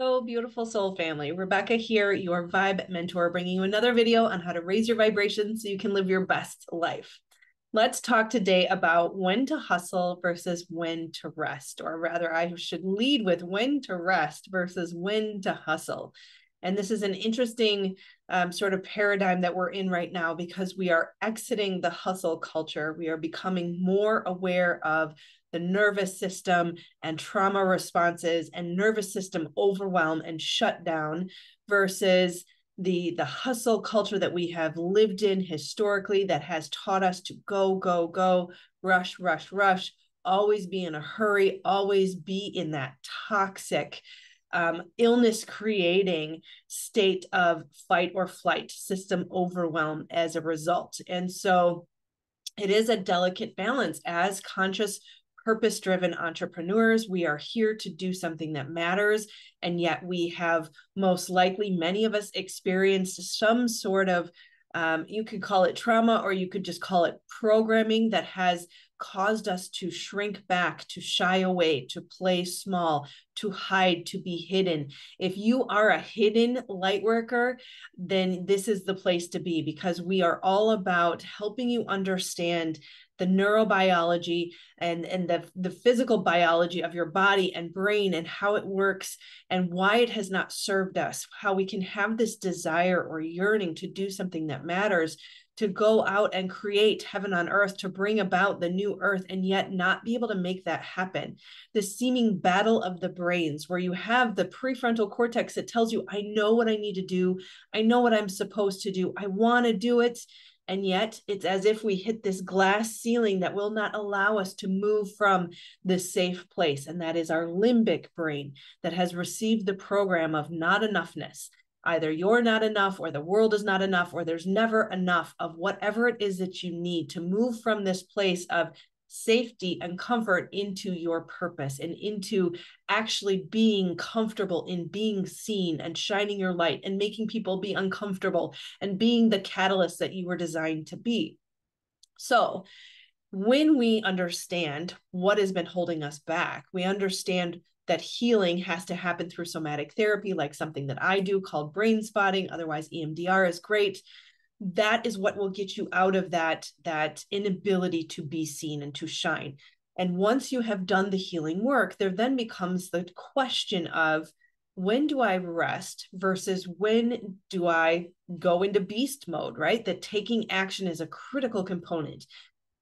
Hello, beautiful soul family. Rebecca here, your vibe mentor, bringing you another video on how to raise your vibration so you can live your best life. Let's talk today about when to hustle versus when to rest, or rather I should lead with when to rest versus when to hustle. And this is an interesting sort of paradigm that we're in right now because we are exiting the hustle culture. We are becoming more aware of the nervous system and trauma responses and nervous system overwhelm and shutdown versus the hustle culture that we have lived in historically that has taught us to go, go, go, rush, rush, rush, always be in a hurry, always be in that toxic illness creating state of fight or flight, system overwhelm as a result. And so it is a delicate balance. As conscious, purpose-driven entrepreneurs, we are here to do something that matters, and yet we have most likely, many of us, experienced some sort of, you could call it trauma or you could just call it programming, that has caused us to shrink back, to shy away, to play small, to hide, to be hidden. If you are a hidden light worker, then this is the place to be, because we are all about helping you understand the neurobiology and the physical biology of your body and brain and how it works and why it has not served us, how we can have this desire or yearning to do something that matters, to go out and create heaven on earth, to bring about the new earth, and yet not be able to make that happen. The seeming battle of the brains, where you have the prefrontal cortex that tells you, I know what I need to do. I know what I'm supposed to do. I want to do it. And yet it's as if we hit this glass ceiling that will not allow us to move from this safe place. And that is our limbic brain that has received the program of not enoughness. Either you're not enough, or the world is not enough, or there's never enough of whatever it is that you need to move from this place of safety and comfort into your purpose and into actually being comfortable in being seen and shining your light and making people be uncomfortable and being the catalyst that you were designed to be. So when we understand what has been holding us back, we understand that healing has to happen through somatic therapy, like something that I do called brainspotting, otherwise EMDR is great. That is what will get you out of that inability to be seen and to shine. And once you have done the healing work, there then becomes the question of, when do I rest versus when do I go into beast mode, right? That taking action is a critical component.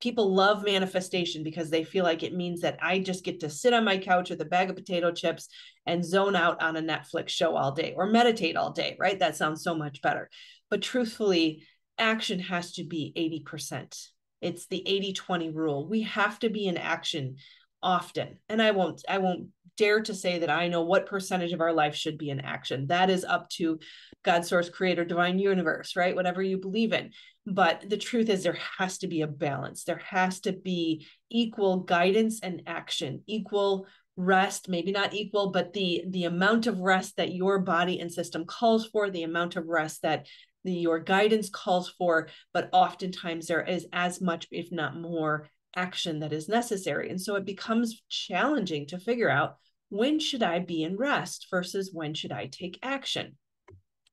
People love manifestation because they feel like it means that I just get to sit on my couch with a bag of potato chips and zone out on a Netflix show all day or meditate all day, right? That sounds so much better. But truthfully, action has to be 80%. It's the 80-20 rule. We have to be in action often. And I won't dare to say that I know what percentage of our life should be in action. That is up to God, source, creator, divine universe, right? Whatever you believe in. But the truth is, there has to be a balance. There has to be equal guidance and action, equal rest, maybe not equal, but the amount of rest that your body and system calls for, the amount of rest that your guidance calls for, but oftentimes there is as much, if not more, action that is necessary. And so it becomes challenging to figure out, when should I be in rest versus when should I take action?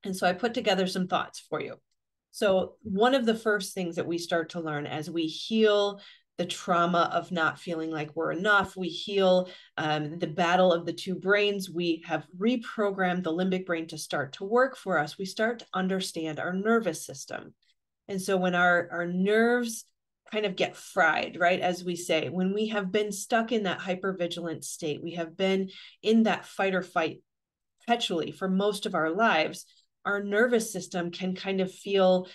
And so I put together some thoughts for you. So one of the first things that we start to learn as we heal the trauma of not feeling like we're enough, we heal the battle of the two brains, we have reprogrammed the limbic brain to start to work for us, we start to understand our nervous system. And so when our nerves kind of get fried, right? As we say, when we have been stuck in that hypervigilant state, we have been in that fight or flight perpetually for most of our lives, our nervous system can kind of feel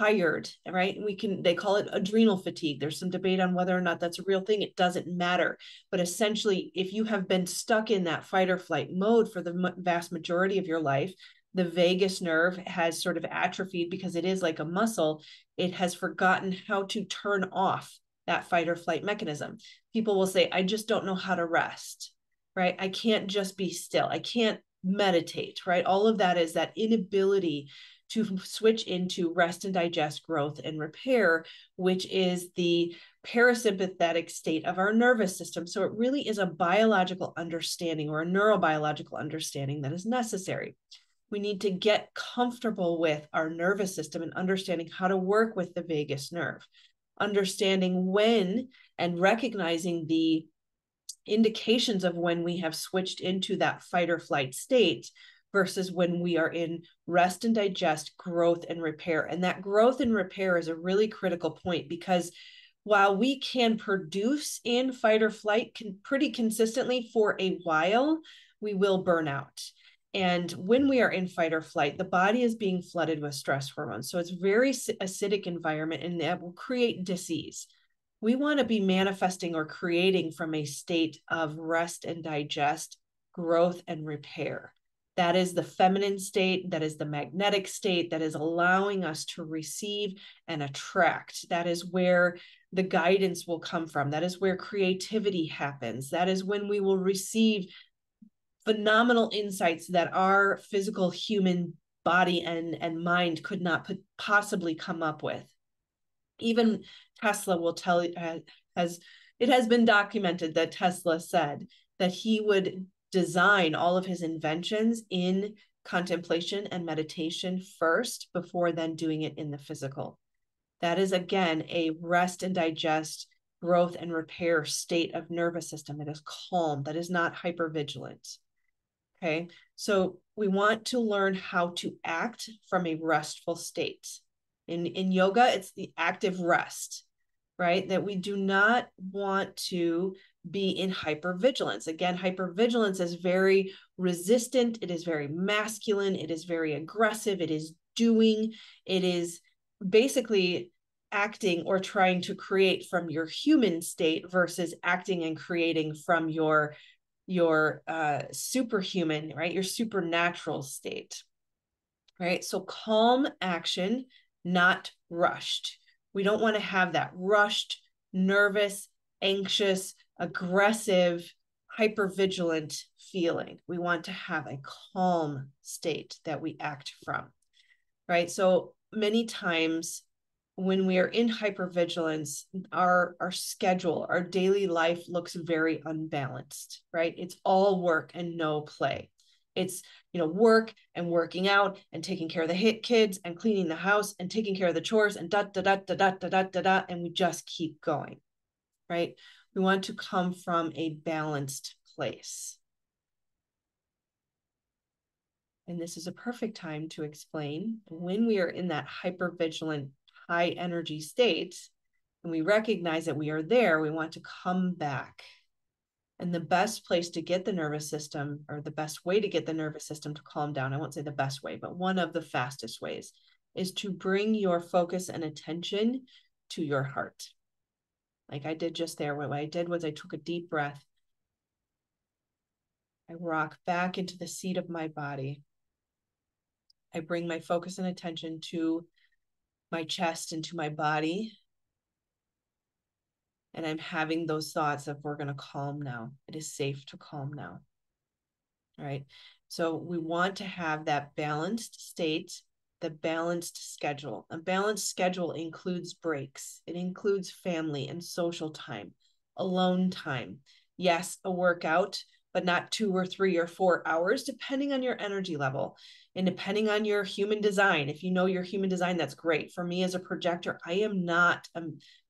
tired, right? They call it adrenal fatigue. There's some debate on whether or not that's a real thing. It doesn't matter. But essentially, if you have been stuck in that fight or flight mode for the vast majority of your life, the vagus nerve has sort of atrophied because it is like a muscle. It has forgotten how to turn off that fight or flight mechanism. People will say, I just don't know how to rest, right? I can't just be still. I can't meditate, right? All of that is that inability to switch into rest and digest, growth and repair, which is the parasympathetic state of our nervous system. So it really is a biological understanding or a neurobiological understanding that is necessary. We need to get comfortable with our nervous system and understanding how to work with the vagus nerve, understanding when and recognizing the indications of when we have switched into that fight or flight state versus when we are in rest and digest, growth and repair. And that growth and repair is a really critical point, because while we can produce in fight or flight pretty consistently for a while, we will burn out. And when we are in fight or flight, the body is being flooded with stress hormones. So it's very acidic environment, and that will create disease. We want to be manifesting or creating from a state of rest and digest, growth and repair. That is the feminine state. That is the magnetic state that is allowing us to receive and attract. That is where the guidance will come from. That is where creativity happens. That is when we will receive phenomenal insights that our physical human body and mind could not possibly come up with. Even Tesla will tell, it has been documented that Tesla said that he would design all of his inventions in contemplation and meditation first, before then doing it in the physical. That is, again, a rest and digest, growth and repair state of nervous system that is calm, that is not hypervigilant. Okay, so we want to learn how to act from a restful state. In yoga, it's the active rest, right? That we do not want to be in hypervigilance. Again, hypervigilance is very resistant. It is very masculine. It is very aggressive. It is doing. It is basically acting or trying to create from your human state versus acting and creating from your superhuman, right? Your supernatural state, right? So calm action, not rushed. We don't want to have that rushed, nervous, anxious, aggressive, hypervigilant feeling. We want to have a calm state that we act from, right? So many times when we are in hypervigilance, our schedule, our daily life looks very unbalanced, right? It's all work and no play. It's, you know, work and working out and taking care of the kids and cleaning the house and taking care of the chores and da-da-da-da-da-da-da-da-da, and we just keep going, right? We want to come from a balanced place. And this is a perfect time to explain when we are in that hypervigilant, high energy state, and we recognize that we are there, we want to come back. And the best place to get the nervous system, or the best way to get the nervous system to calm down, I won't say the best way, but one of the fastest ways, is to bring your focus and attention to your heart. Like I did just there. What I did was I took a deep breath. I rock back into the seat of my body. I bring my focus and attention to my chest and to my body. And I'm having those thoughts of, we're going to calm now. It is safe to calm now. All right. So we want to have that balanced state, the balanced schedule. A balanced schedule includes breaks. It includes family and social time, alone time. Yes, a workout, but not 2 or 3 or 4 hours, depending on your energy level and depending on your human design. If you know your human design, that's great. For me as a projector, I am not a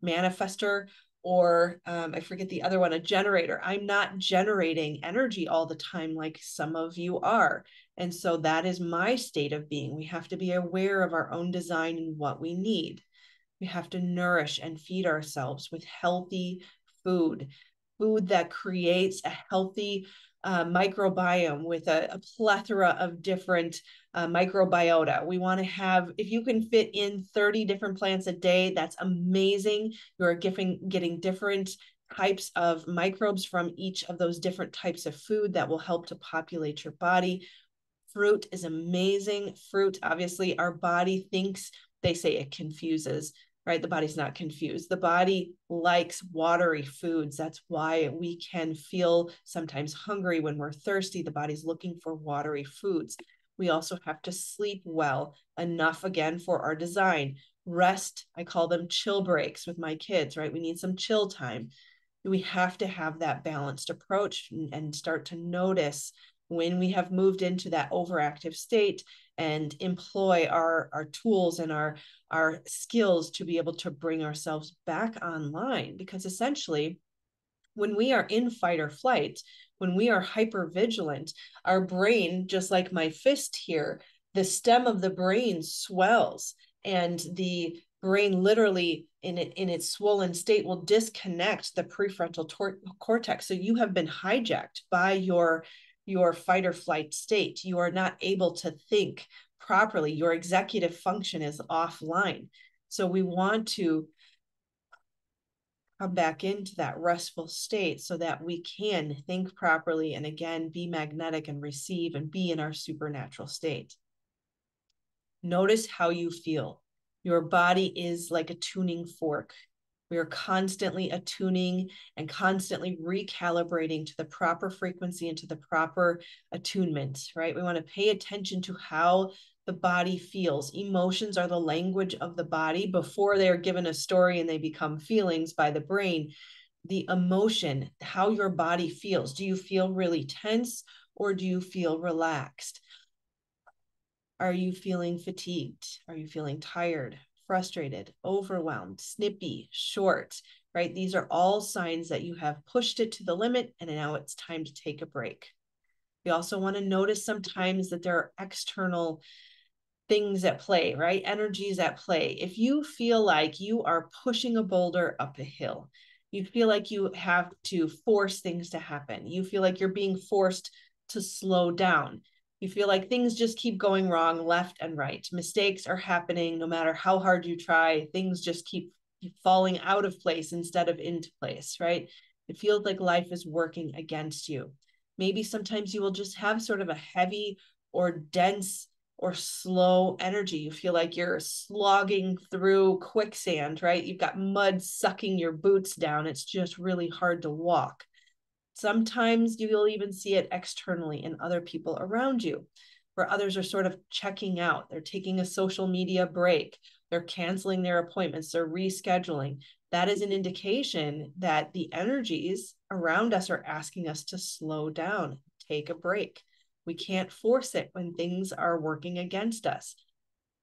manifester or I forget the other one, a generator. I'm not generating energy all the time like some of you are. And so that is my state of being. We have to be aware of our own design and what we need. We have to nourish and feed ourselves with healthy food, food that creates a healthy microbiome with a plethora of different microbiota. We want to have, if you can fit in 30 different plants a day, that's amazing. You're getting different types of microbes from each of those different types of food that will help to populate your body. Fruit is amazing. Fruit, obviously, our body thinks, they say it confuses, right? The body's not confused. The body likes watery foods. That's why we can feel sometimes hungry when we're thirsty. The body's looking for watery foods. We also have to sleep well enough, again, for our design. Rest, I call them chill breaks with my kids, right? We need some chill time. We have to have that balanced approach and start to notice when we have moved into that overactive state and employ our tools and our skills to be able to bring ourselves back online. Because essentially, when we are in fight or flight, when we are hypervigilant, our brain, just like my fist here, the stem of the brain swells, and the brain literally in its swollen state will disconnect the prefrontal cortex. So you have been hijacked by your fight or flight state. You are not able to think properly. Your executive function is offline. So we want to come back into that restful state so that we can think properly and, again, be magnetic and receive and be in our supernatural state. Notice how you feel. Your body is like a tuning fork. We are constantly attuning and constantly recalibrating to the proper frequency and to the proper attunement, right? We want to pay attention to how the body feels. Emotions are the language of the body. Before they are given a story and they become feelings by the brain, the emotion, how your body feels. Do you feel really tense or do you feel relaxed? Are you feeling fatigued? Are you feeling tired, frustrated, overwhelmed, snippy, short, right? These are all signs that you have pushed it to the limit and now it's time to take a break. We also want to notice sometimes that there are external things at play, right? Energies at play. If you feel like you are pushing a boulder up a hill, you feel like you have to force things to happen. You feel like you're being forced to slow down. You feel like things just keep going wrong left and right. Mistakes are happening no matter how hard you try. Things just keep falling out of place instead of into place, right? It feels like life is working against you. Maybe sometimes you will just have sort of a heavy or dense or slow energy. You feel like you're slogging through quicksand, right? You've got mud sucking your boots down. It's just really hard to walk. Sometimes you'll even see it externally in other people around you, where others are sort of checking out. They're taking a social media break. They're canceling their appointments. They're rescheduling. That is an indication that the energies around us are asking us to slow down, take a break. We can't force it when things are working against us.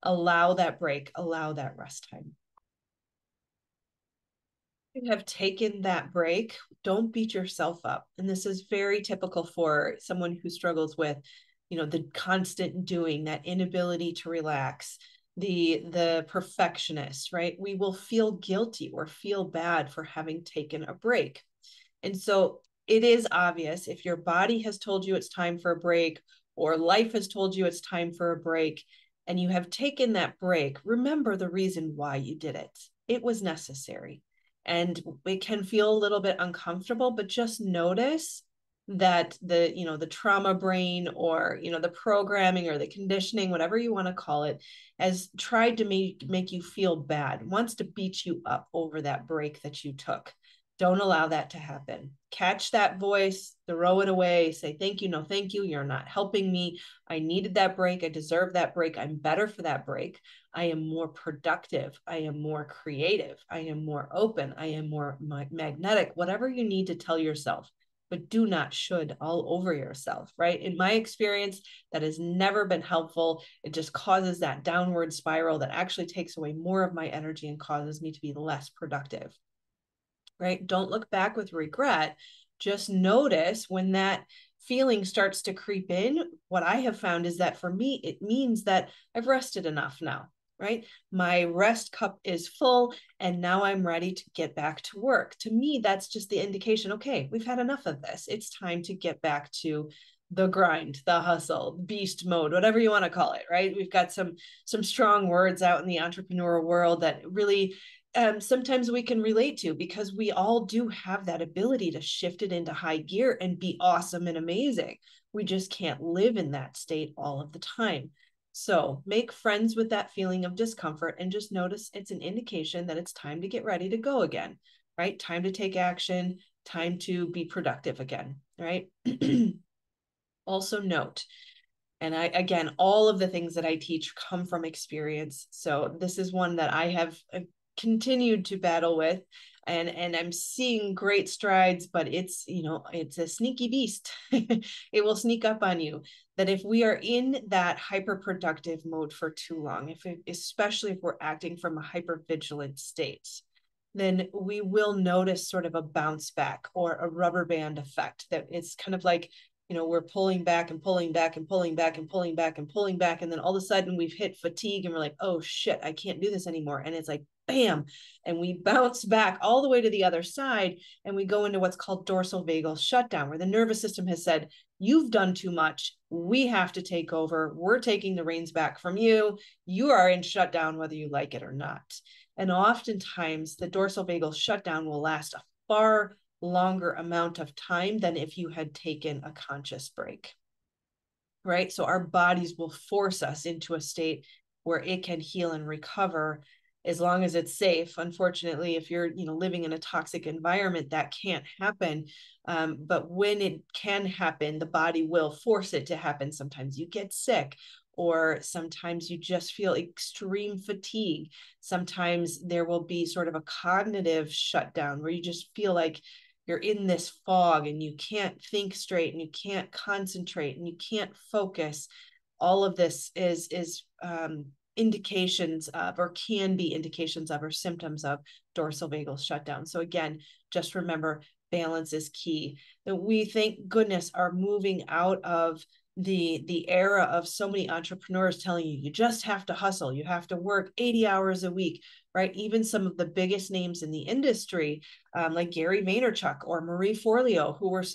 Allow that break, allow that rest time. You have taken that break, don't beat yourself up. And this is very typical for someone who struggles with, you know, the constant doing, that inability to relax, the perfectionist, right? We will feel guilty or feel bad for having taken a break. And so it is obvious if your body has told you it's time for a break, or life has told you it's time for a break, and you have taken that break, remember the reason why you did it. It was necessary. And it can feel a little bit uncomfortable, but just notice that the trauma brain or, the programming or the conditioning, whatever you want to call it, has tried to make you feel bad, wants to beat you up over that break that you took. Don't allow that to happen. Catch that voice, throw it away, say, thank you, no thank you, you're not helping me. I needed that break, I deserve that break, I'm better for that break. I am more productive, I am more creative, I am more open, I am more magnetic, whatever you need to tell yourself. But do not should all over yourself, right? In my experience, that has never been helpful. It just causes that downward spiral that actually takes away more of my energy and causes me to be less productive, right? Don't look back with regret. Just notice when that feeling starts to creep in. What I have found is that for me, it means that I've rested enough now, right? My rest cup is full and now I'm ready to get back to work. To me, that's just the indication, okay, we've had enough of this. It's time to get back to the grind, the hustle, beast mode, whatever you want to call it, right? We've got some strong words out in the entrepreneurial world that really sometimes we can relate to, because we all do have that ability to shift it into high gear and be awesome and amazing. We just can't live in that state all of the time. So make friends with that feeling of discomfort and just notice it's an indication that it's time to get ready to go again, right? Time to take action, time to be productive again, right? Also note, And I, again, all of the things that I teach come from experience. So this is one that I have continued to battle with, and I'm seeing great strides, but it's, you know, it's a sneaky beast. It will sneak up on you. That if we are in that hyperproductive mode for too long, especially if we're acting from a hypervigilant state, then we will notice sort of a bounce back or a rubber band effect, that it's kind of like, you know, we're pulling back and pulling back and pulling back and pulling back and pulling back. And then all of a sudden we've hit fatigue and we're like, oh shit, I can't do this anymore. And it's like, bam. And we bounce back all the way to the other side. And we go into what's called dorsal vagal shutdown, where the nervous system has said, you've done too much. We have to take over. We're taking the reins back from you. You are in shutdown, whether you like it or not. And oftentimes the dorsal vagal shutdown will last a far longer amount of time than if you had taken a conscious break, right? So our bodies will force us into a state where it can heal and recover as long as it's safe. Unfortunately, if you're, you know, living in a toxic environment, that can't happen. But when it can happen, the body will force it to happen. Sometimes you get sick, or sometimes you just feel extreme fatigue. Sometimes there will be sort of a cognitive shutdown where you just feel like you're in this fog and you can't think straight and you can't concentrate and you can't focus. All of this is indications of, or can be indications of, or symptoms of dorsal vagal shutdown. So again, just remember, balance is key. That we, thank goodness, are moving out of the era of so many entrepreneurs telling you, you just have to hustle, you have to work 80 hours a week, right? Even some of the biggest names in the industry, like Gary Vaynerchuk or Marie Forleo, who were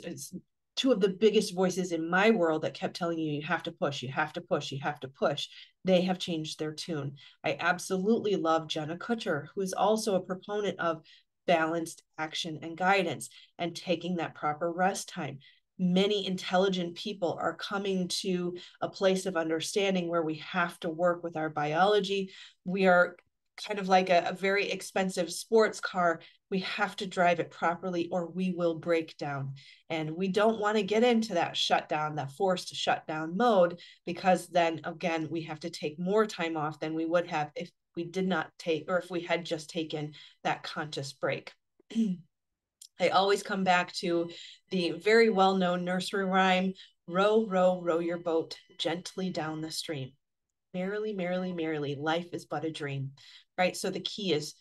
two of the biggest voices in my world that kept telling you, you have to push, you have to push, you have to push. They have changed their tune. I absolutely love Jenna Kutcher, who is also a proponent of balanced action and guidance and taking that proper rest time. Many intelligent people are coming to a place of understanding where we have to work with our biology. We are kind of like a very expensive sports car. We have to drive it properly or we will break down. And we don't want to get into that shutdown, that forced shutdown mode, because then again, we have to take more time off than we would have if we did not take, or if we had just taken that conscious break. I always come back to the very well-known nursery rhyme, row, row, row your boat gently down the stream. Merrily, merrily, merrily, life is but a dream, right? So the key is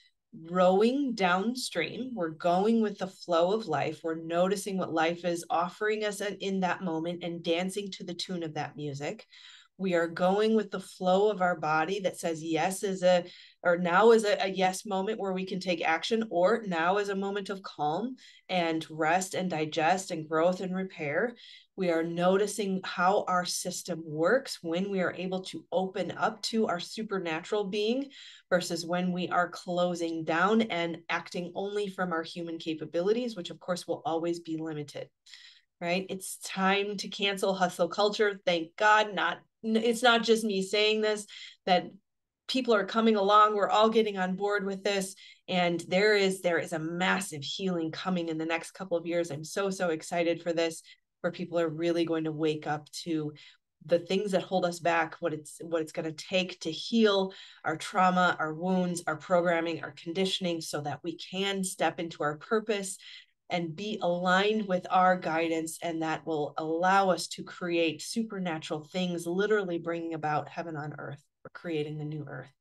rowing downstream. We're going with the flow of life. We're noticing what life is offering us in that moment and dancing to the tune of that music. We are going with the flow of our body that says yes is a, or now is a yes moment where we can take action, or now is a moment of calm and rest and digest and growth and repair. We are noticing how our system works when we are able to open up to our supernatural being versus when we are closing down and acting only from our human capabilities, which of course will always be limited, right? It's time to cancel hustle culture. Thank God, it's not just me saying this, that people are coming along. We're all getting on board with this. And there is a massive healing coming in the next couple of years. I'm so, so excited for this, where people are really going to wake up to the things that hold us back, what it's going to take to heal our trauma, our wounds, our programming, our conditioning, so that we can step into our purpose and be aligned with our guidance. And that will allow us to create supernatural things, literally bringing about heaven on earth, or creating the new earth,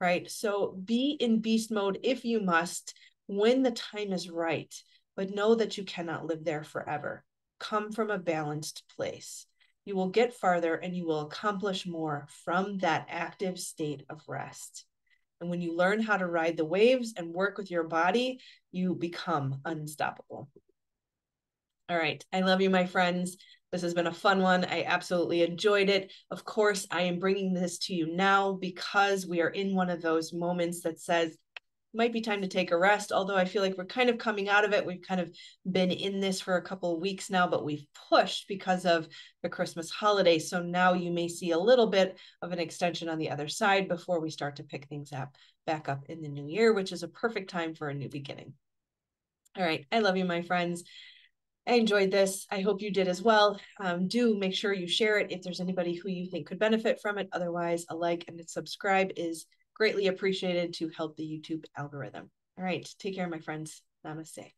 right? So be in beast mode if you must, when the time is right, but know that you cannot live there forever. Come from a balanced place. You will get farther and you will accomplish more from that active state of rest. And when you learn how to ride the waves and work with your body, you become unstoppable. All right. I love you, my friends. This has been a fun one. I absolutely enjoyed it. Of course, I am bringing this to you now because we are in one of those moments that says, might be time to take a rest, although I feel like we're kind of coming out of it. We've kind of been in this for a couple of weeks now, but we've pushed because of the Christmas holiday. So now you may see a little bit of an extension on the other side before we start to pick things up back up in the new year, which is a perfect time for a new beginning. All right. I love you, my friends. I enjoyed this. I hope you did as well. Do make sure you share it if there's anybody who you think could benefit from it. Otherwise, a like and a subscribe is greatly appreciated to help the YouTube algorithm. All right. Take care, my friends. Namaste.